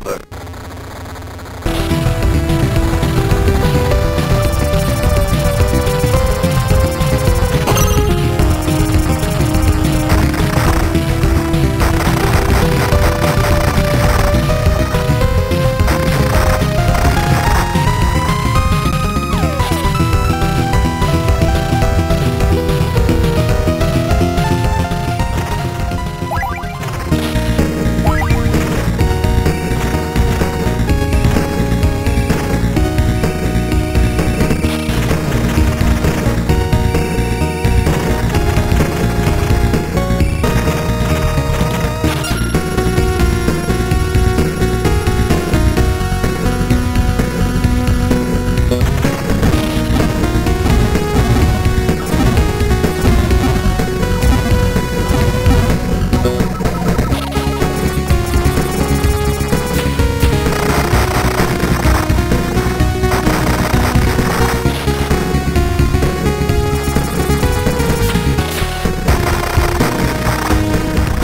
look.